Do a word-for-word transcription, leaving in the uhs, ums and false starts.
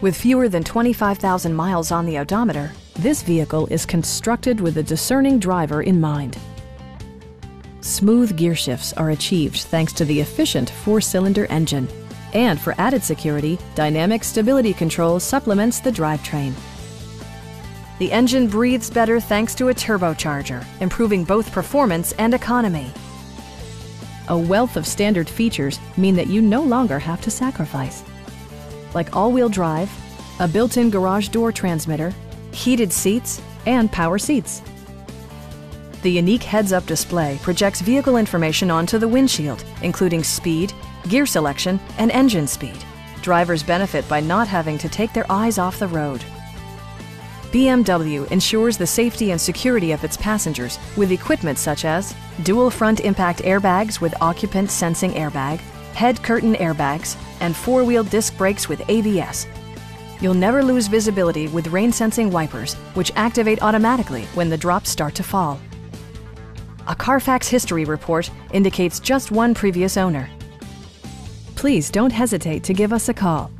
With fewer than twenty-five thousand miles on the odometer, this vehicle is constructed with a discerning driver in mind. Smooth gear shifts are achieved thanks to the efficient four-cylinder engine. And for added security, dynamic stability control supplements the drivetrain. The engine breathes better thanks to a turbocharger, improving both performance and economy. A wealth of standard features mean that you no longer have to sacrifice, like all-wheel drive, a built-in garage door transmitter, heated seats, and power seats. The unique heads-up display projects vehicle information onto the windshield, including speed, gear selection, and engine speed. Drivers benefit by not having to take their eyes off the road. B M W ensures the safety and security of its passengers with equipment such as dual front impact airbags with occupant sensing airbag, head curtain airbags, and four-wheel disc brakes with A B S. You'll never lose visibility with rain-sensing wipers, which activate automatically when the drops start to fall. A Carfax history report indicates just one previous owner. Please don't hesitate to give us a call.